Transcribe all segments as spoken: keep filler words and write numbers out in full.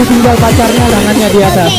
ditinggal pacarnya, tangannya di atas.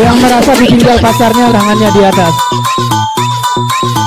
Yang merasa ditinggal pacarnya, tangannya di atas.